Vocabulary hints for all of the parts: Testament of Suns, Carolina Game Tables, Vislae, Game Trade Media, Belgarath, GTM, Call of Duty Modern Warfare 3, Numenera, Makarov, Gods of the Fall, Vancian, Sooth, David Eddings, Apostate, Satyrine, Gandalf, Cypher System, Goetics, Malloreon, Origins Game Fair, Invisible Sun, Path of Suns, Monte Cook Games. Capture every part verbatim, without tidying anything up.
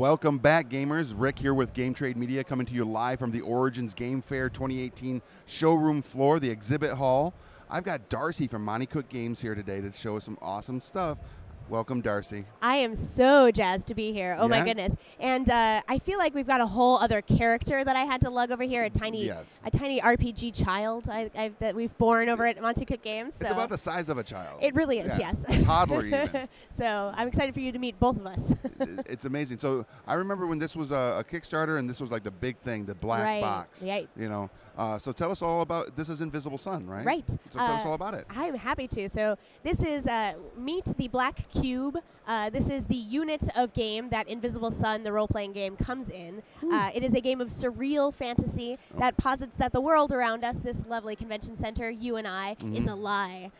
Welcome back, gamers. Rick here with Game Trade Media, coming to you live from the Origins Game Fair twenty eighteen showroom floor, the exhibit hall. I've got Darcy from Monte Cook Games here today to show us some awesome stuff. Welcome, Darcy. I am so jazzed to be here. Oh, yeah? My goodness. And uh, I feel like we've got a whole other character that I had to lug over here, a tiny yes. a tiny R P G child I, I've, that we've born over at Monte Cook Games. So. It's about the size of a child. It really is, yeah. Yes. A toddler, even. So I'm excited for you to meet both of us. It's amazing. So I remember when this was a, a Kickstarter, and this was like the big thing, the black right. box. Right. You know. Uh, so tell us all about, this is Invisible Sun, right? Right. So tell uh, us all about it. I'm happy to. So this is uh, Meet the Black Cube. Cube. Uh, this is the unit of game that Invisible Sun, the role-playing game, comes in. Uh, it is a game of surreal fantasy oh. that posits that the world around us, this lovely convention center, you and I, mm-hmm. is a lie.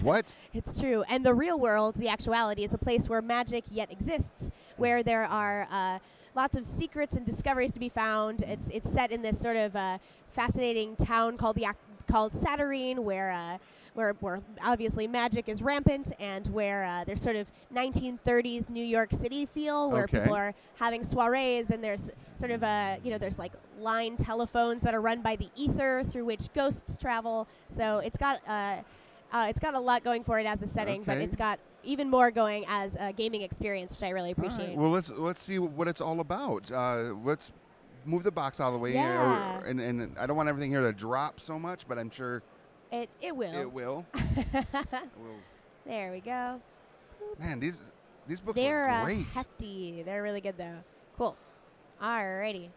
What? It's true. And the real world, the actuality, is a place where magic yet exists, where there are uh, lots of secrets and discoveries to be found. It's, it's set in this sort of uh, fascinating town called the called Satyrine, where uh, Where, where obviously magic is rampant, and where uh, there's sort of nineteen thirties New York City feel, where okay. people are having soirees, and there's sort of a, you know, there's like line telephones that are run by the ether through which ghosts travel. So it's got uh, uh, it's got a lot going for it as a setting, okay. but it's got even more going as a gaming experience, which I really appreciate. Right. Well, let's let's see what it's all about. Uh, let's move the box out of the way, yeah. or, and and I don't want everything here to drop so much, but I'm sure. It, it will. It will. It will. There we go. Man, these these books They're, are great. They're uh, hefty. They're really good, though. Cool. Alrighty.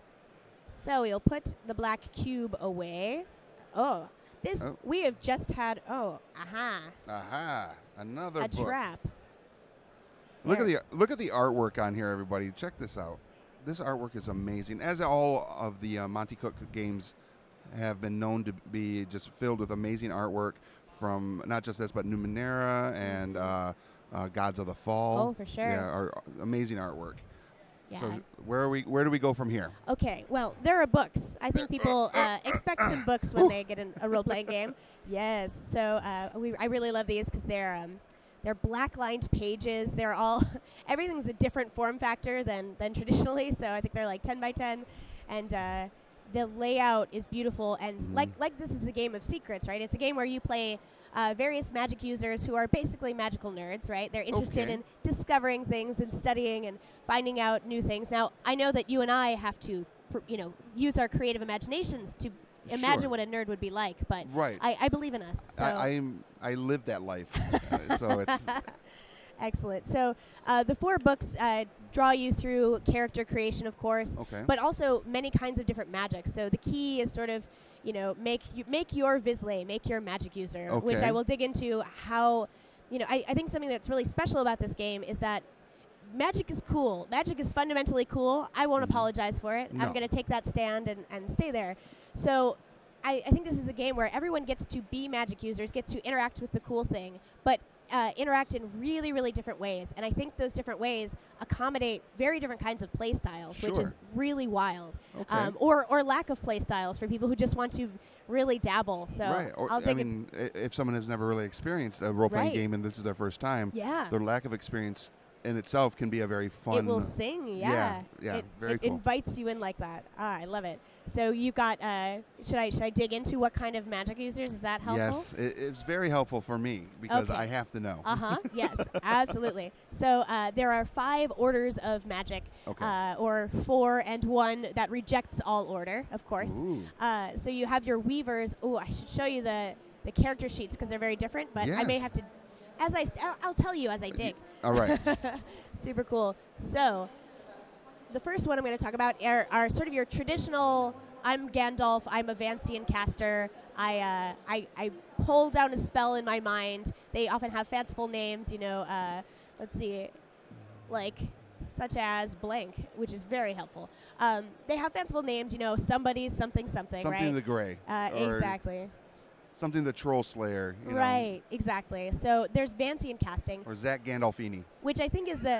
So we'll put the black cube away. Oh, this oh. we have just had. Oh, aha. Aha! Another a book. trap. Look there. at the look at the artwork on here, everybody. Check this out. This artwork is amazing, as all of the uh, Monte Cook Games have been known to be just filled with amazing artwork from not just this, but Numenera and uh, uh, Gods of the Fall. Oh, for sure. Yeah, are amazing artwork. Yeah. So where are we? Where do we go from here? Okay. Well, there are books. I think people uh, expect some books when they get in a role-playing game. Yes. So uh, we, I really love these because they're um, they're black-lined pages. They're all everything's a different form factor than than traditionally. So I think they're like ten by ten, and uh, the layout is beautiful, and mm. like like this is a game of secrets, right? It's a game where you play uh, various magic users who are basically magical nerds, right? They're interested okay. in discovering things and studying and finding out new things. Now, I know that you and I have to, pr you know, use our creative imaginations to imagine sure. what a nerd would be like, but right. I, I believe in us. So. I, I, am, I live that life, uh, so it's... Excellent. So uh, the four books uh, draw you through character creation, of course, okay. but also many kinds of different magics. So the key is sort of, you know, make you make your Vislae, make your magic user, okay. which I will dig into how, you know, I, I think something that's really special about this game is that magic is cool. Magic is fundamentally cool. I won't apologize for it. No. I'm going to take that stand and, and stay there. So I, I think this is a game where everyone gets to be magic users, gets to interact with the cool thing, but Uh, interact in really, really different ways. And I think those different ways accommodate very different kinds of play styles, sure. which is really wild. Okay. Um, or, or lack of play styles for people who just want to really dabble. So right. or, I'll dig I mean, if someone has never really experienced a role-playing right. game and this is their first time, yeah. their lack of experience in itself can be a very fun... It will sing, yeah. Yeah, yeah it, very it cool. It invites you in like that. Ah, I love it. So you've got... Uh, should I should I dig into what kind of magic users? Is that helpful? Yes, it, it's very helpful for me because okay. I have to know. Uh-huh, yes, absolutely. So uh, there are five orders of magic, okay. uh, or four and one that rejects all order, of course. Uh, so you have your weavers. Oh, I should show you the, the character sheets because they're very different, but yes. I may have to... As I, st I'll, I'll tell you as I dig. All right. Super cool. So, the first one I'm going to talk about are, are sort of your traditional. I'm Gandalf. I'm a Vancian caster. I, uh, I I pull down a spell in my mind. They often have fanciful names. You know, uh, let's see, like such as blank, which is very helpful. Um, they have fanciful names. You know, somebody's something something. Something right? in the gray. Uh, exactly. Something the Troll Slayer. You right, know. exactly. So there's Vancian casting. Or Zach Gandolfini. Which I think is the...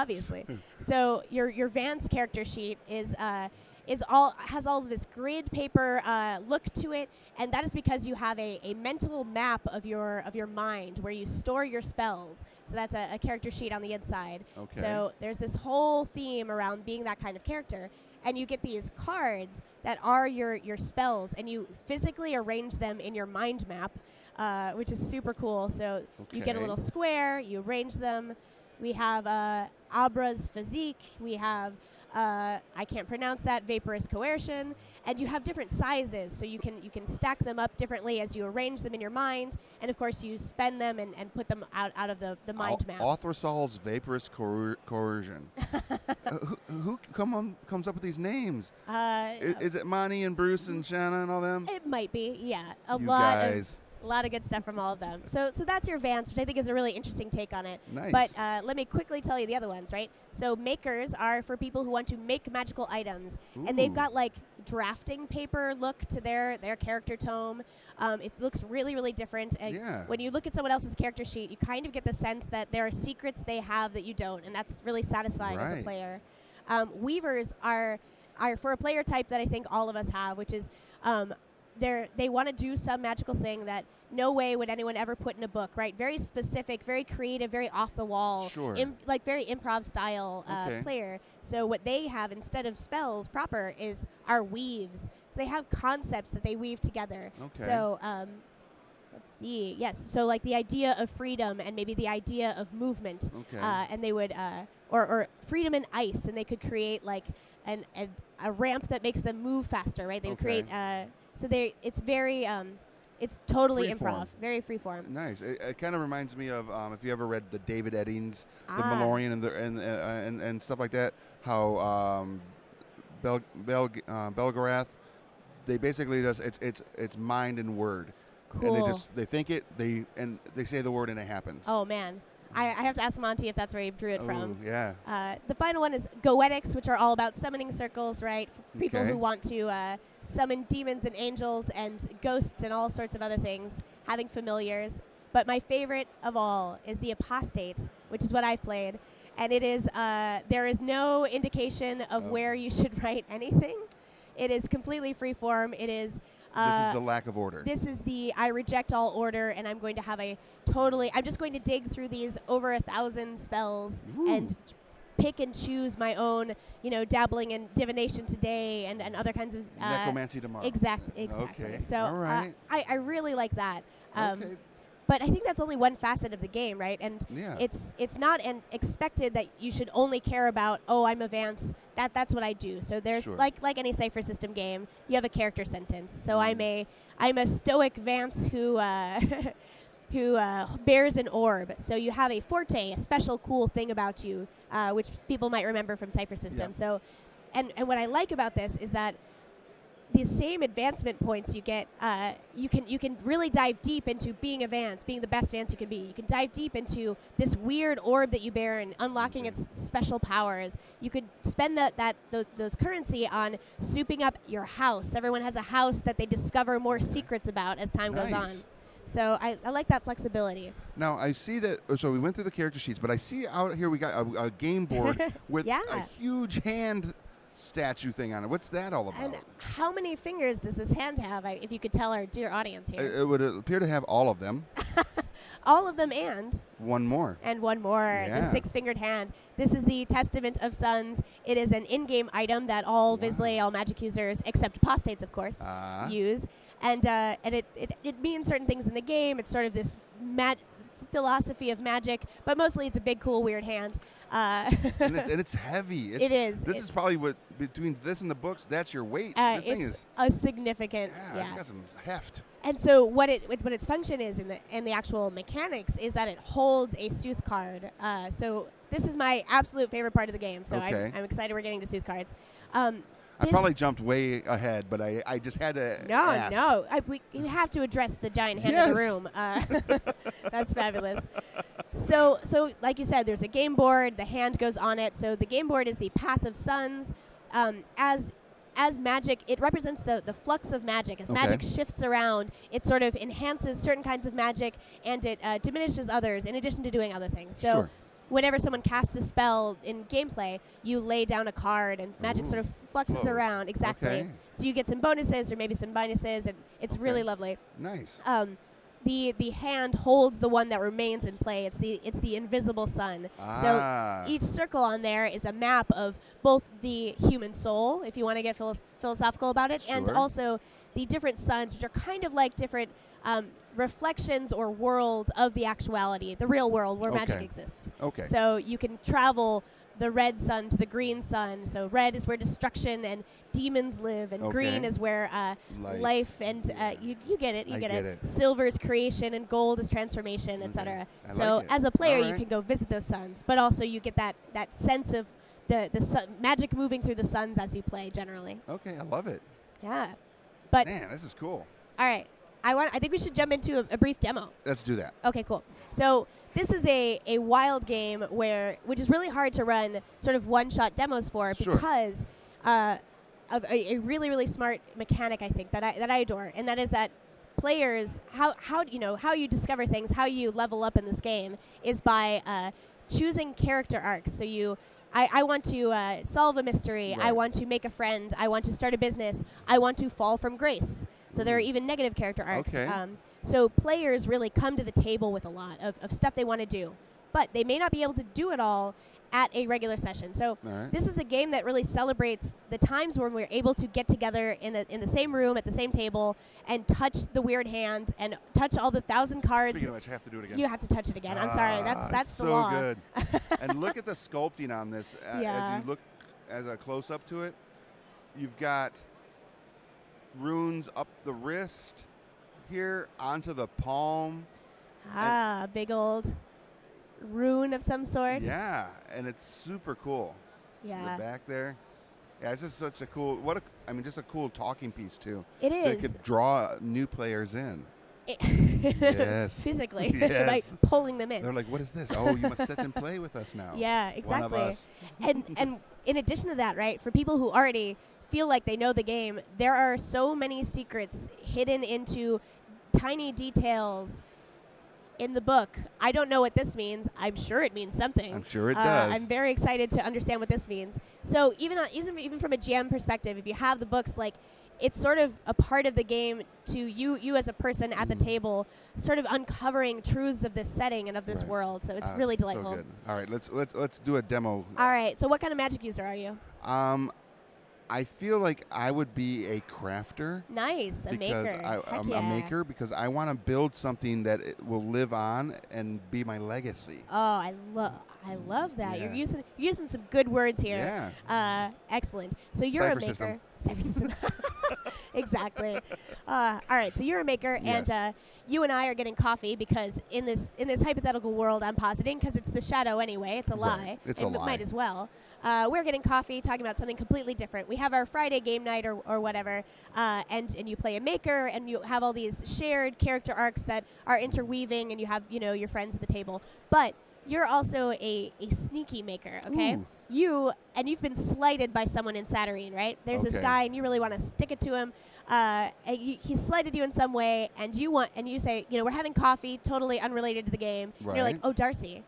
Obviously. So your your Vance character sheet is... Uh, is all has all of this grid paper uh, look to it, and that is because you have a, a mental map of your of your mind where you store your spells. So that's a, a character sheet on the inside. Okay. So there's this whole theme around being that kind of character, and you get these cards that are your your spells, and you physically arrange them in your mind map, uh, which is super cool. So okay. you get a little square, you arrange them. We have uh, Abra's Physique. We have Uh, I can't pronounce that, Vaporous Coercion, and you have different sizes, so you can you can stack them up differently as you arrange them in your mind, and of course you spend them and, and put them out, out of the, the mind Al map. Authorsol's Vaporous Coer Coercion. uh, who who come on, comes up with these names? Uh, I, is it Monty and Bruce and Shanna and all them? It might be, yeah. A you lot guys. Of A lot of good stuff from all of them. So so that's your Vance, which I think is a really interesting take on it. Nice. But uh, let me quickly tell you the other ones, right? So makers are for people who want to make magical items. Ooh. And they've got like drafting paper look to their, their character tome. Um, it looks really, really different. And yeah. when you look at someone else's character sheet, you kind of get the sense that there are secrets they have that you don't. And that's really satisfying right. as a player. Um, weavers are, are for a player type that I think all of us have, which is... Um, They're, they want to do some magical thing that no way would anyone ever put in a book, right? Very specific, very creative, very off-the-wall, sure. like very improv-style uh, okay. player. So what they have instead of spells proper is our weaves. So they have concepts that they weave together. Okay. So um, let's see. Yes, so like the idea of freedom and maybe the idea of movement. Okay. Uh, and they would, uh, or, or freedom and ice, and they could create like an, an, a ramp that makes them move faster, right? They would okay. create... Uh, So they, it's very, um, it's totally free improv, form. very free form. Nice. It, it kind of reminds me of um, if you ever read the David Eddings, ah. the Malloreon, and, the, and, uh, and and stuff like that. How um, Bel Bel uh, Belgarath, they basically just it's it's it's mind and word, cool. and they just they think it they and they say the word and it happens. Oh man. I, I have to ask Monty if that's where he drew it Ooh, from. Yeah. Uh, the final one is Goetics, which are all about summoning circles, right? For people okay. who want to uh, summon demons and angels and ghosts and all sorts of other things, having familiars. But my favorite of all is the Apostate, which is what I've played. And it is, uh, there is no indication of oh. where you should write anything. It is completely free form. It is... This is the lack of order. This is the, I reject all order, and I'm going to have a totally, I'm just going to dig through these over a thousand spells Ooh. And pick and choose my own, you know, dabbling in divination today and, and other kinds of... Uh, Necromancy tomorrow. Exactly, exactly. Okay. So all right. uh, I, I really like that. Um, okay. But I think that's only one facet of the game, right? And yeah. it's it's not an expected that you should only care about, oh, I'm a Vance, that, that's what I do. So there's, sure. like like any Cypher System game, you have a character sentence. So mm. I'm, a, I'm a stoic Vance who uh, who uh, bears an orb. So you have a forte, a special cool thing about you, uh, which people might remember from Cypher System. Yep. So, and, and what I like about this is that the same advancement points you get, uh, you can you can really dive deep into being a Vance, being the best Vance you can be. You can dive deep into this weird orb that you bear and unlocking its special powers. You could spend that, that those, those currency on souping up your house. Everyone has a house that they discover more secrets about as time nice. Goes on. So I, I like that flexibility. Now, I see that, so we went through the character sheets, but I see out here we got a, a game board with yeah. a huge hand statue thing on it. What's that all about? And how many fingers does this hand have? I, if you could tell our dear audience here. It, it would appear to have all of them. All of them and? One more. And one more. Yeah. The six-fingered hand. This is the Testament of Suns. It is an in-game item that all wow. Vislae, all magic users, except apostates, of course, uh. use. And uh, and it, it, it means certain things in the game. It's sort of this mad philosophy of magic, but mostly it's a big, cool, weird hand. Uh, and, it's, and it's heavy. It's, it is. This it is probably what, between this and the books, that's your weight. Uh, this it's thing is a significant. Yeah, yeah, it's got some heft. And so what it what its function is in the and the actual mechanics is that it holds a Sooth card. Uh, so this is my absolute favorite part of the game. So okay. I'm, I'm excited we're getting to Sooth cards. Um, I probably jumped way ahead, but I, I just had to No, ask. no. I, we, you have to address the giant hand yes. in the room. Uh, that's fabulous. So, so like you said, there's a game board. The hand goes on it. So the game board is the Path of Suns. Um, as as magic, it represents the, the flux of magic. As okay. magic shifts around, it sort of enhances certain kinds of magic, and it uh, diminishes others in addition to doing other things. So. Sure. whenever someone casts a spell in gameplay, you lay down a card and magic Ooh, sort of fluxes flows. around. Exactly. Okay. So you get some bonuses or maybe some minuses, and it's okay. really lovely. Nice. Um, the the hand holds the one that remains in play. It's the it's the Invisible Sun. Ah. So each circle on there is a map of both the human soul, if you want to get philo philosophical about it, sure. and also the different suns, which are kind of like different um, reflections or worlds of the actuality, the real world where okay. magic exists. Okay. So you can travel the red sun to the green sun. So red is where destruction and demons live, and okay. green is where uh, life. life and uh, you, you get it, you get, get it. it. Silver is creation and gold is transformation, okay. et cetera. So like as a player, right. you can go visit those suns, but also you get that, that sense of the, the sun, magic moving through the suns as you play generally. Okay, I love it. Yeah. But man, this is cool. All right. I want. I think we should jump into a, a brief demo. Let's do that. Okay, cool. So this is a, a wild game where, which is really hard to run sort of one-shot demos for sure. because uh, of a, a really, really smart mechanic, I think, that I, that I adore, and that is that players, how, how, you know, how you discover things, how you level up in this game is by uh, choosing character arcs. So you... I want to uh, solve a mystery, right. I want to make a friend, I want to start a business, I want to fall from grace. So mm. there are even negative character arcs. Okay. Um, so players really come to the table with a lot of, of stuff they want to do, but they may not be able to do it all at a regular session. So right. this is a game that really celebrates the times when we're able to get together in, a, in the same room, at the same table, and touch the weird hand, and touch all the thousand cards. Speaking of which, I have to do it again. You have to touch it again. Ah, I'm sorry, that's that's it's the so law. So good. And look at the sculpting on this. Uh, yeah. As you look as a close-up to it, you've got runes up the wrist here, onto the palm. Ah, big old... rune of some sort. Yeah, and it's super cool. Yeah. The back there. Yeah, it's just such a cool, what a, I mean, just a cool talking piece too. It is. That could draw new players in. It yes. Physically. Yes. Like pulling them in. They're like, what is this? Oh, you must sit and play with us now. Yeah, exactly. One of us. And, and in addition to that, right, for people who already feel like they know the game, there are so many secrets hidden into tiny details in the book. I don't know what this means. I'm sure it means something. I'm sure it uh, does. I'm very excited to understand what this means. So even on, even even from a G M perspective, if you have the books, like it's sort of a part of the game to you you as a person at mm. the table, sort of uncovering truths of this setting and of this right. world. So it's uh, really delightful. So good. All right, let's let's let's do a demo. All right. So what kind of magic user are you? Um, I feel like I would be a crafter. Nice, a maker. I, I'm yeah. a maker because I want to build something that it will live on and be my legacy. Oh, I love, I love that. Yeah. You're using you're using some good words here. Yeah. Uh, excellent. So you're Cypher a maker. System. Cypher system. Exactly. Uh, all right. So you're a maker, yes. and uh, you and I are getting coffee because in this in this hypothetical world I'm positing, because it's the shadow anyway. It's a lie. Right. It's and a lie. Might as well. Uh, we're getting coffee, talking about something completely different. We have our Friday game night or, or whatever, uh, and, and you play a maker, and you have all these shared character arcs that are interweaving, and you have, you know, your friends at the table. But you're also a, a sneaky maker, okay? Ooh. You, and you've been slighted by someone in Satyrine, right? There's okay. this guy, and you really want to stick it to him. Uh, and you, he slighted you in some way, and you want, and you say, you know, we're having coffee, totally unrelated to the game. Right. And you're like, oh, Darcy.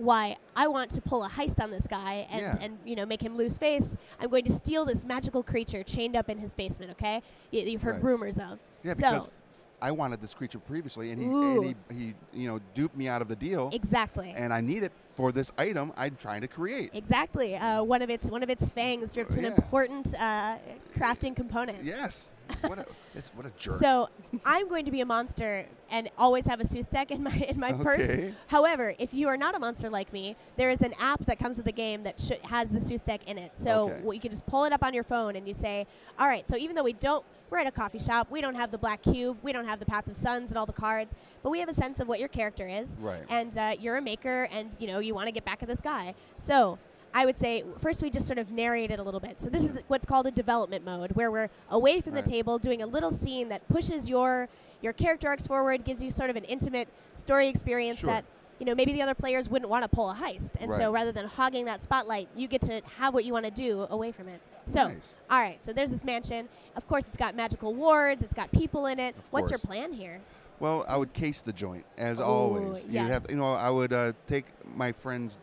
Why I want to pull a heist on this guy and, yeah. and you know, make him lose face. I'm going to steal this magical creature chained up in his basement, okay? Y you've heard right. rumors of. Yeah, so because I wanted this creature previously, and, he, and he, he, you know, duped me out of the deal. Exactly. And I need it for this item I'm trying to create. Exactly. Uh, one of its one of its fangs drips oh, yeah. an important uh, crafting component. Yes. What a, it's, what a jerk. So I'm going to be a monster and always have a Sooth deck in my in my okay. purse. However, if you are not a monster like me, there is an app that comes with the game that sh has the Sooth deck in it. So okay. well, you can just pull it up on your phone and you say, all right, so even though we don't, we're at a coffee shop, we don't have the black cube, we don't have the Path of Suns and all the cards, but we have a sense of what your character is. Right. And uh, you're a maker and you know you want to get back at this guy. So I would say, first we just sort of narrate it a little bit. So this is what's called a development mode, where we're away from right. the table doing a little scene that pushes your your character arcs forward, gives you sort of an intimate story experience sure. that, you know, maybe the other players wouldn't want to pull a heist. And right. so rather than hogging that spotlight, you get to have what you want to do away from it. So, nice. All right, so there's this mansion. Of course, it's got magical wards. It's got people in it. Of What's course. your plan here? Well, I would case the joint, as Ooh, always. Yes. You have, you know, I would uh, take my friend's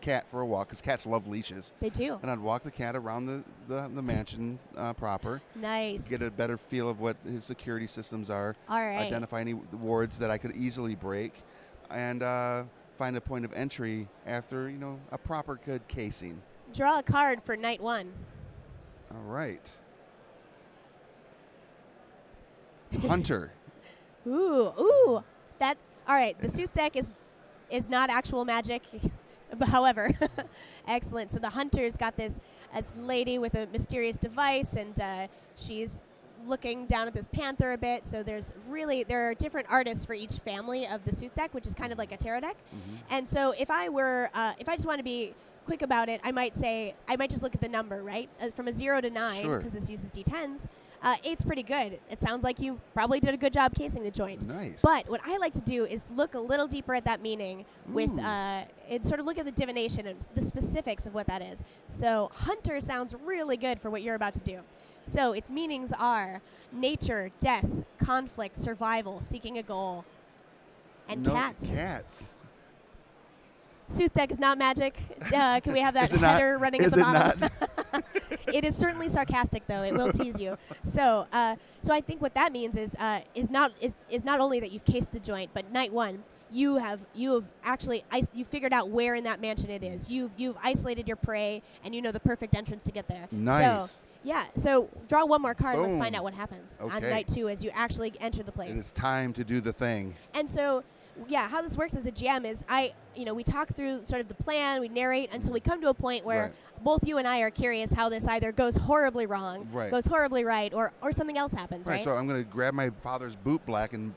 cat for a walk, because cats love leashes. They do. And I'd walk the cat around the, the, the mansion uh, proper. Nice. Get a better feel of what his security systems are. All right. Identify any wards that I could easily break. And uh, find a point of entry after, you know, a proper good casing. Draw a card for night one. All right. Hunter. Ooh, ooh. That, all right, the Sooth deck is is not actual magic, but however. Excellent. So the Hunter's got this, this lady with a mysterious device, and uh, she's looking down at this panther a bit. So there's really, there are different artists for each family of the Sooth deck, which is kind of like a tarot deck. Mm-hmm. And so if I were, uh, if I just want to be quick about it, I might say, I might just look at the number, right? Uh, from a zero to nine, because sure. This uses D tens. Uh, eight's pretty good. It sounds like you probably did a good job casing the joint. Nice. But what I like to do is look a little deeper at that meaning with uh, and sort of look at the divination and the specifics of what that is. So Hunter sounds really good for what you're about to do. So its meanings are nature, death, conflict, survival, seeking a goal, and no, cats. Cats. Sooth deck is not magic. Uh, can we have that header running at the bottom? It is certainly sarcastic, though. It will tease you. So, uh, so I think what that means is uh, is not is, is not only that you've cased the joint, but night one you have you have actually you figured out where in that mansion it is. You've you've isolated your prey, and you know the perfect entrance to get there. Nice. So, yeah. So draw one more card. Boom. Let's find out what happens okay. on night two as you actually enter the place. And it's time to do the thing. And so. Yeah, how this works as a G M is I, you know, we talk through sort of the plan, we narrate until we come to a point where right. both you and I are curious how this either goes horribly wrong, right. goes horribly right, or, or something else happens, right? right? So I'm going to grab my father's boot black, and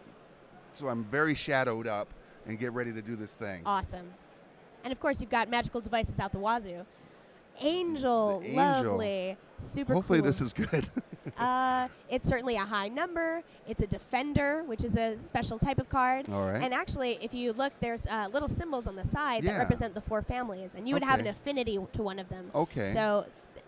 so I'm very shadowed up and get ready to do this thing. Awesome. And, of course, you've got magical devices out the wazoo. Angel, angel. Lovely, super Hopefully cool. This is good. uh, it's certainly a high number. It's a defender, which is a special type of card. All right. And actually, if you look, there's uh, little symbols on the side yeah. that represent the four families, and you okay. would have an affinity to one of them. Okay. So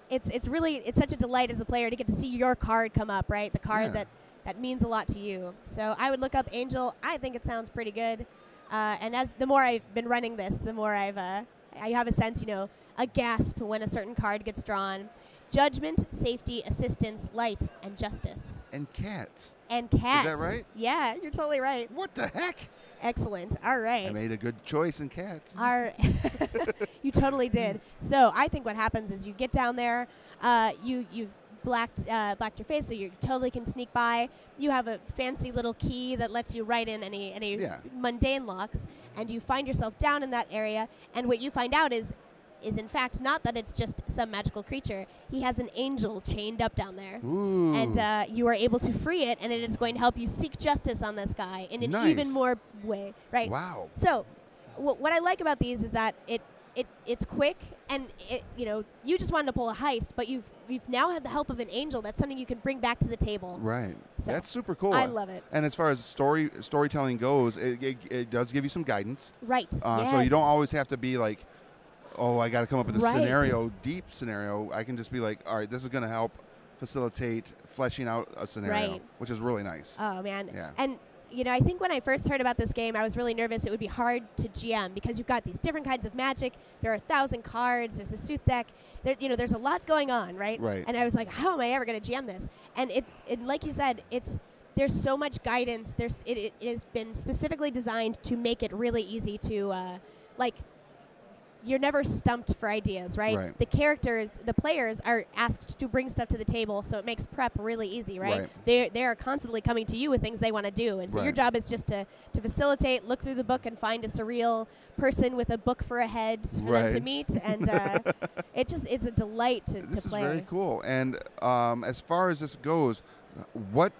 it's it's really it's such a delight as a player to get to see your card come up, right? The card yeah. that that means a lot to you. So I would look up Angel. I think it sounds pretty good. Uh, and as the more I've been running this, the more I've uh, I have a sense, you know. A gasp when a certain card gets drawn. Judgment, safety, assistance, light, and justice. And cats. And cats. Is that right? Yeah, you're totally right. What the heck? Excellent. All right. I made a good choice in cats. Our you totally did. So I think what happens is you get down there, uh, you, you've blacked, uh, blacked your face so you totally can sneak by. You have a fancy little key that lets you right in any, any yeah. mundane locks, and you find yourself down in that area, and what you find out is is in fact not that it's just some magical creature. He has an angel chained up down there. Ooh. And uh, you are able to free it, and it is going to help you seek justice on this guy in an nice. even more way. Right. Wow. So wh what I like about these is that it, it it's quick, and it, you know, you just wanted to pull a heist, but you've, you've now had the help of an angel. That's something you can bring back to the table. Right. So that's super cool. I love it. And as far as story storytelling goes, it, it, it does give you some guidance. Right. Uh, yes. So you don't always have to be like, oh, I got to come up with a right. scenario, deep scenario. I can just be like, all right, this is going to help facilitate fleshing out a scenario, right. which is really nice. Oh, man. Yeah. And, you know, I think when I first heard about this game, I was really nervous. It would be hard to G M because you've got these different kinds of magic. There are a thousand cards. There's the Sooth deck. There, you know, there's a lot going on, right? Right. And I was like, how am I ever going to G M this? And, it's, and like you said, it's... There's so much guidance. There's it, it has been specifically designed to make it really easy to, uh, like... You're never stumped for ideas, right? right? The characters, the players are asked to bring stuff to the table, so it makes prep really easy, right? right. They they are constantly coming to you with things they want to do, and so right. your job is just to, to facilitate, look through the book, and find a surreal person with a book for a head for right. them to meet, and uh, it just it's a delight to, this to play. This is very cool, and um, as far as this goes, what...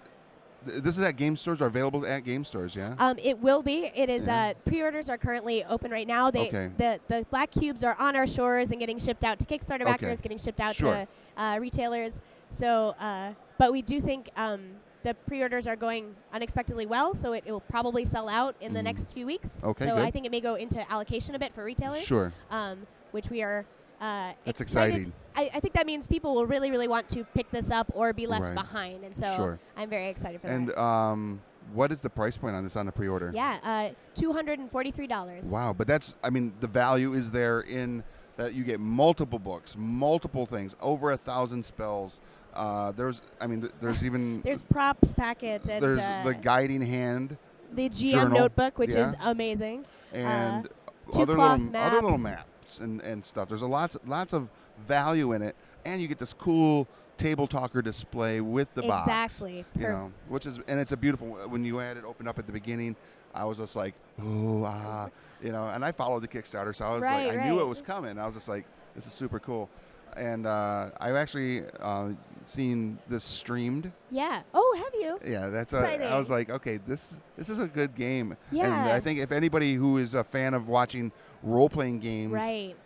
This is at game stores, are available at game stores, yeah? Um, it will be. It is, yeah. uh, pre-orders are currently open right now. They, okay. the, the black cubes are on our shores and getting shipped out to Kickstarter backers, okay. getting shipped out sure. to uh, retailers. So, uh, but we do think um, the pre-orders are going unexpectedly well, so it, it will probably sell out in mm. the next few weeks. Okay, so good. I think it may go into allocation a bit for retailers, sure. um, which we are... Uh, That's exciting. I, I think that means people will really, really want to pick this up or be left right. behind. And so sure. I'm very excited for and, that. And um, What is the price point on this on the pre-order? Yeah, uh, two hundred forty-three dollars. Wow, but that's, I mean, the value is there in that you get multiple books, multiple things, over a thousand spells. Uh, there's, I mean, there's even... there's props packet. And, there's uh, the guiding hand. The G M journal. Notebook, which yeah. is amazing. And uh, other, little, maps. other little maps and, and stuff. There's a lots, lots of value in it. And you get this cool... table talker display with the box. Exactly. You know, which is, and it's a beautiful, when you had it opened up at the beginning, I was just like, oh, ah, you know, and I followed the Kickstarter, so I was right, like, right. I knew it was coming. I was just like, this is super cool. And uh, I've actually uh, seen this streamed. Yeah. Oh, have you? Yeah, that's exciting. A, I was like, okay, this this is a good game. Yeah. And I think if anybody who is a fan of watching role-playing games right.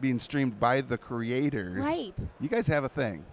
being streamed by the creators, right. you guys have a thing.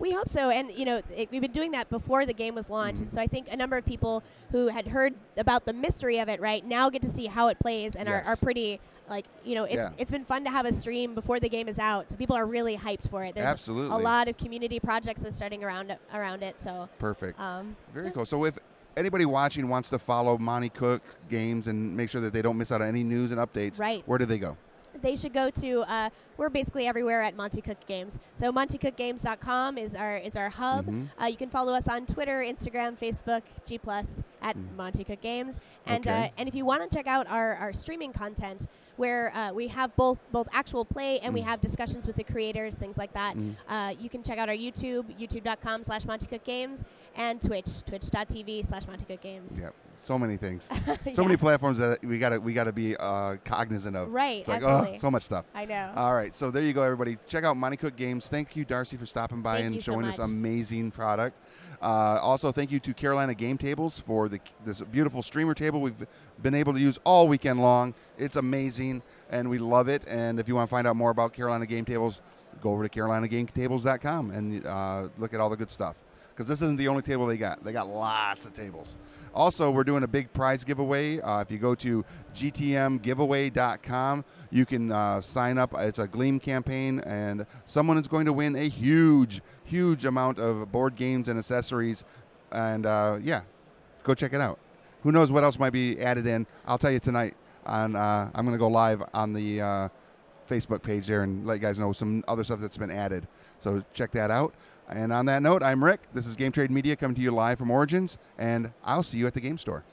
We hope so, and you know it, we've been doing that before the game was launched, mm-hmm. and so I think a number of people who had heard about the mystery of it right now get to see how it plays and yes. are, are pretty like you know it's yeah. it's been fun to have a stream before the game is out, so people are really hyped for it. There's Absolutely. a lot of community projects that's starting around around it. So perfect, um, very yeah. cool. So if anybody watching wants to follow Monte Cook Games and make sure that they don't miss out on any news and updates, right. where do they go? They should go to, uh, we're basically everywhere at Monte Cook Games. So monte cook games dot com is our is our hub. Mm-hmm. uh, you can follow us on Twitter, Instagram, Facebook, G plus, at mm-hmm. Monte Cook Games. And okay. uh, and if you want to check out our, our streaming content, where uh, we have both both actual play and mm. we have discussions with the creators, things like that. Mm. Uh, you can check out our YouTube, youtube dot com slash Monte Cook Games, and Twitch, twitch dot t v slash Monte Cook Games. Yep, so many things, so yeah. many platforms that we gotta we gotta be uh, cognizant of. Right, it's like, absolutely. Oh, so much stuff. I know. All right, so there you go, everybody. Check out Monte Cook Games. Thank you, Darcy, for stopping by thank and showing so us amazing product. Uh, also, thank you to Carolina Game Tables for the, this beautiful streamer table we've been able to use all weekend long. It's amazing, and we love it. And if you want to find out more about Carolina Game Tables, go over to carolina game tables dot com and uh, look at all the good stuff. Because this isn't the only table they got. They got lots of tables. Also, we're doing a big prize giveaway. Uh, if you go to g t m giveaway dot com, you can uh, sign up. It's a Gleam campaign, and someone is going to win a huge, huge amount of board games and accessories. And, uh, yeah, go check it out. Who knows what else might be added in. I'll tell you tonight. On, uh, I'm going to go live on the uh, Facebook page there and let you guys know some other stuff that's been added. So check that out. And on that note, I'm Rick. This is Game Trade Media coming to you live from Origins, and I'll see you at the game store.